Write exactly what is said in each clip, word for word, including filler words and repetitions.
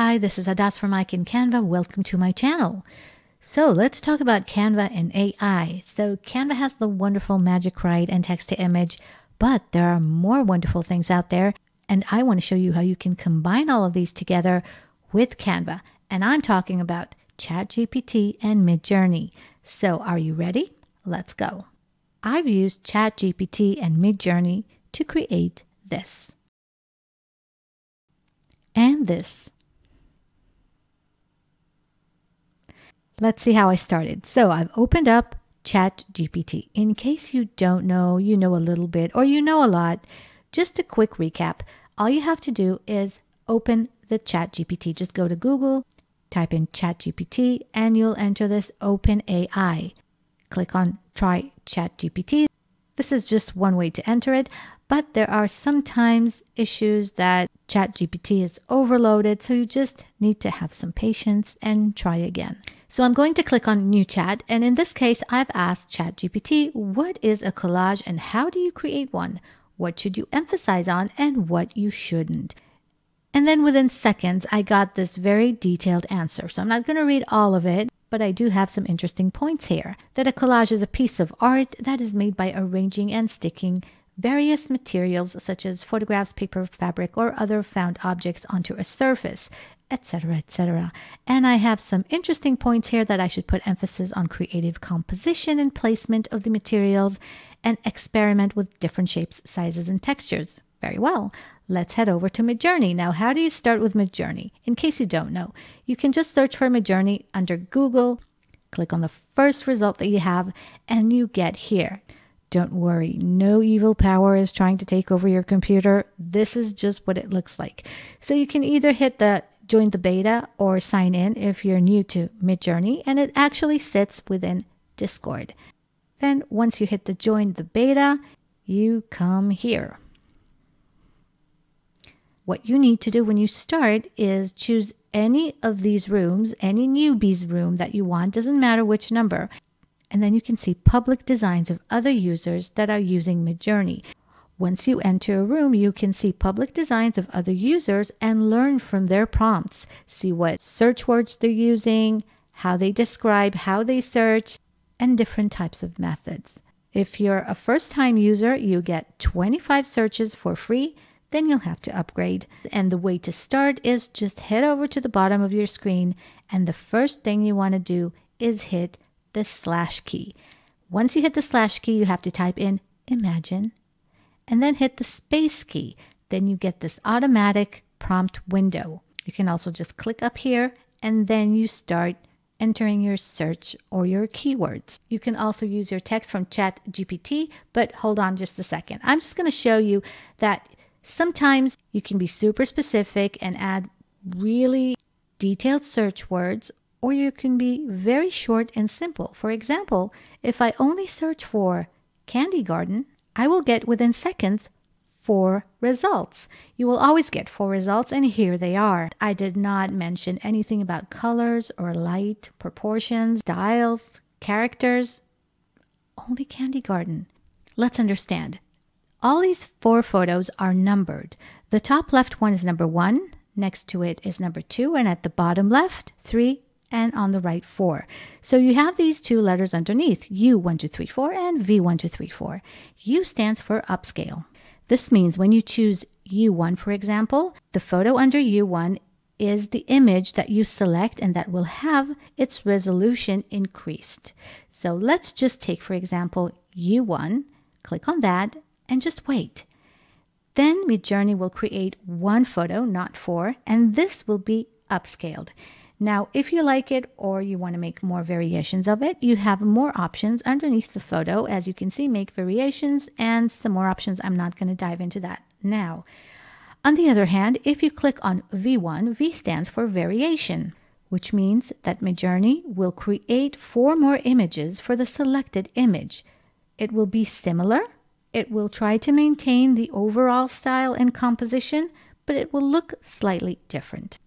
Hi, this is Adas from I Can Canva. Welcome to my channel. So let's talk about Canva and A I. So Canva has the wonderful magic write and text to image, but there are more wonderful things out there. And I want to show you how you can combine all of these together with Canva. And I'm talking about ChatGPT and Midjourney. So are you ready? Let's go. I've used ChatGPT and Midjourney to create this. And this. Let's see how I started. So I've opened up ChatGPT. In case you don't know, you know a little bit, or you know a lot, just a quick recap. All you have to do is open the ChatGPT. Just go to Google, type in ChatGPT, and you'll enter this OpenAI. Click on Try ChatGPT. This is just one way to enter it, but there are sometimes issues that ChatGPT is overloaded, so you just need to have some patience and try again. So I'm going to click on New Chat, and in this case, I've asked ChatGPT, what is a collage and how do you create one? What should you emphasize on and what you shouldn't? And then within seconds, I got this very detailed answer. So I'm not going to read all of it, but I do have some interesting points here. That a collage is a piece of art that is made by arranging and sticking various materials such as photographs, paper, fabric, or other found objects onto a surface, et cetera, et cetera. And I have some interesting points here that I should put emphasis on creative composition and placement of the materials and experiment with different shapes, sizes, and textures. Very well. Let's head over to Midjourney. Now, how do you start with Midjourney? In case you don't know, you can just search for Midjourney under Google, click on the first result that you have, and you get here. Don't worry, no evil power is trying to take over your computer. This is just what it looks like. So you can either hit the join the beta or sign in if you're new to Midjourney, and it actually sits within Discord. Then once you hit the join the beta, you come here. What you need to do when you start is choose any of these rooms, any newbie's room that you want, doesn't matter which number. And then you can see public designs of other users that are using Midjourney. Once you enter a room, you can see public designs of other users and learn from their prompts. See what search words they're using, how they describe, how they search, and different types of methods. If you're a first-time user, you get twenty-five searches for free. Then you'll have to upgrade. And the way to start is just head over to the bottom of your screen, and the first thing you want to do is hit the slash key. Once you hit the slash key, you have to type in imagine, and then hit the space key. Then you get this automatic prompt window. You can also just click up here, and then you start entering your search or your keywords. You can also use your text from ChatGPT, but hold on just a second. I'm just going to show you that sometimes you can be super specific and add really detailed search words, or you can be very short and simple. For example, if I only search for candy garden, I will get within seconds four results. You will always get four results, and here they are. I did not mention anything about colors or light, proportions, styles, characters, only candy garden. Let's understand. All these four photos are numbered. The top left one is number one, next to it is number two, and at the bottom left, three, and on the right, four. So you have these two letters underneath, U one two three four and V one two three four. U stands for upscale. This means when you choose U one, for example, the photo under U one is the image that you select, and that will have its resolution increased. So let's just take, for example, U one, click on that, and just wait. Then Midjourney will create one photo, not four, and this will be upscaled. Now, if you like it or you want to make more variations of it, you have more options underneath the photo. As you can see, make variations and some more options. I'm not going to dive into that now. On the other hand, if you click on V one, V stands for variation, which means that Midjourney will create four more images for the selected image. It will be similar. It will try to maintain the overall style and composition, but it will look slightly different.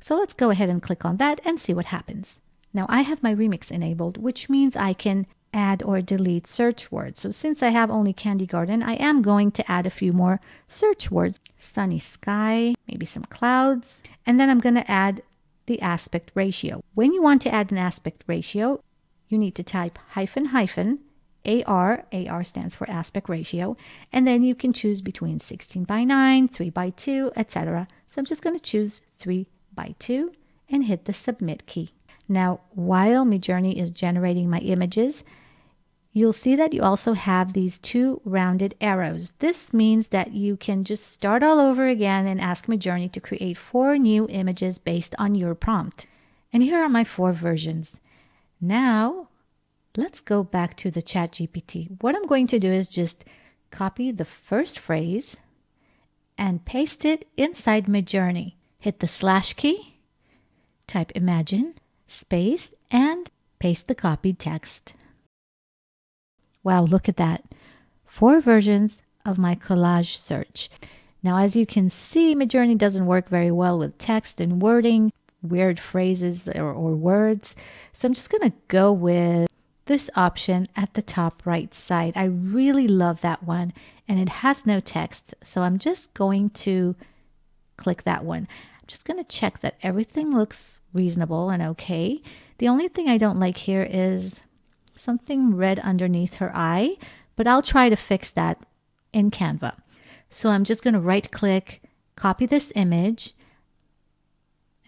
So let's go ahead and click on that and see what happens. Now I have my remix enabled, which means I can add or delete search words. So since I have only candy garden, I am going to add a few more search words. Sunny sky, maybe some clouds. And then I'm going to add the aspect ratio. When you want to add an aspect ratio, you need to type hyphen hyphen A R. A R stands for aspect ratio. And then you can choose between sixteen by nine, three by two, et cetera. So I'm just going to choose three by two and hit the submit key. Now, while Midjourney is generating my images, you'll see that you also have these two rounded arrows. This means that you can just start all over again and ask Midjourney to create four new images based on your prompt. And here are my four versions. Now, let's go back to the ChatGPT. What I'm going to do is just copy the first phrase and paste it inside Midjourney. Hit the slash key, type imagine, space, and paste the copied text. Wow, look at that. Four versions of my collage search. Now, as you can see, Midjourney doesn't work very well with text and wording, weird phrases or, or words. So I'm just going to go with this option at the top right side. I really love that one, and it has no text. So I'm just going to click that one. I'm just going to check that everything looks reasonable and okay. The only thing I don't like here is something red underneath her eye, but I'll try to fix that in Canva. So I'm just going to right click, copy this image,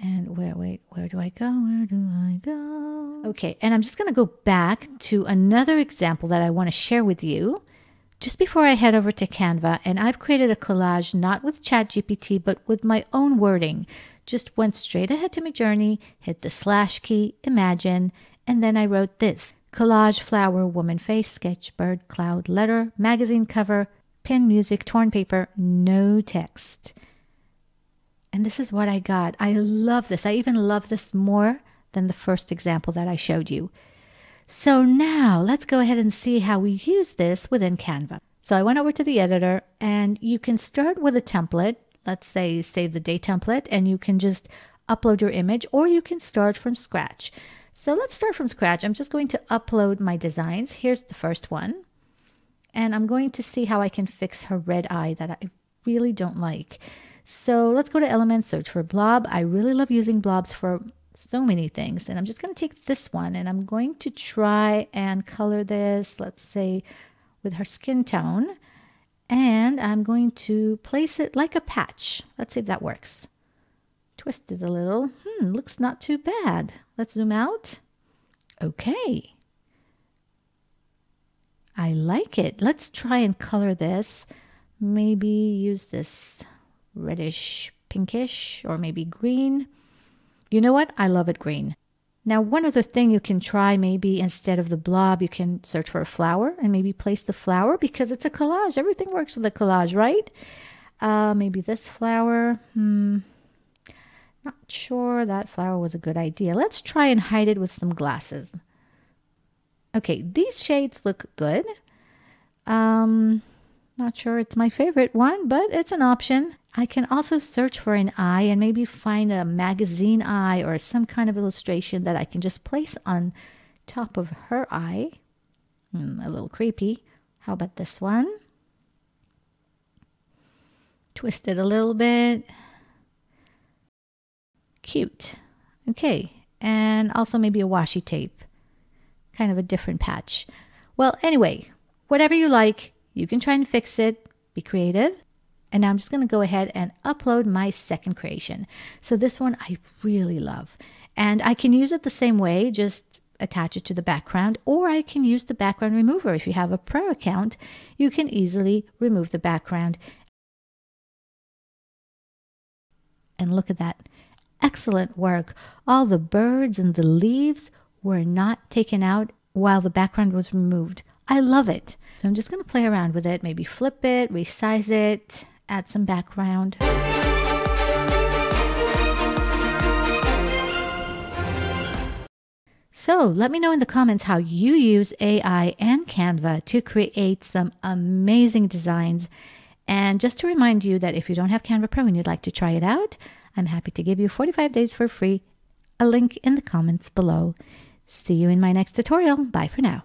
and where, wait, where do I go? Where do I go? Okay, and I'm just going to go back to another example that I want to share with you. Just before I head over to Canva, and I've created a collage not with ChatGPT, but with my own wording. Just went straight ahead to Midjourney, hit the slash key, imagine, and then I wrote this. Collage, flower, woman face, sketch, bird, cloud, letter, magazine cover, pin, music, torn paper, no text. And this is what I got. I love this. I even love this more than the first example that I showed you. So now let's go ahead and see how we use this within Canva. So I went over to the editor, and you can start with a template. Let's say save the day template, and you can just upload your image, or you can start from scratch. So let's start from scratch. I'm just going to upload my designs. Here's the first one. And I'm going to see how I can fix her red eye that I really don't like. So let's go to elements, search for blob. I really love using blobs for so many things. And I'm just going to take this one, and I'm going to try and color this, let's say, with her skin tone. And I'm going to place it like a patch. Let's see if that works. Twist it a little. Hmm, looks not too bad. Let's zoom out. Okay. I like it. Let's try and color this. Maybe use this reddish, pinkish, or maybe green. You know what? I love it green. Now, one other thing you can try, maybe instead of the blob, you can search for a flower and maybe place the flower, because it's a collage. Everything works with a collage, right? Uh, maybe this flower. Hmm. Not sure that flower was a good idea. Let's try and hide it with some glasses. Okay, these shades look good. Um, not sure it's my favorite one, but it's an option. I can also search for an eye and maybe find a magazine eye or some kind of illustration that I can just place on top of her eye. Hmm, a little creepy. How about this one? Twist it a little bit. Cute. Okay. And also maybe a washi tape. Kind of a different patch. Well, anyway, whatever you like, you can try and fix it. Be creative. And now I'm just going to go ahead and upload my second creation. So this one I really love. And I can use it the same way, just attach it to the background, or I can use the background remover. If you have a pro account, you can easily remove the background. And look at that. Excellent work. All the birds and the leaves were not taken out while the background was removed. I love it. So I'm just going to play around with it, maybe flip it, resize it, add some background. So let me know in the comments how you use A I and Canva to create some amazing designs. And just to remind you that if you don't have Canva Pro and you'd like to try it out, I'm happy to give you forty-five days for free. A link in the comments below. See you in my next tutorial. Bye for now.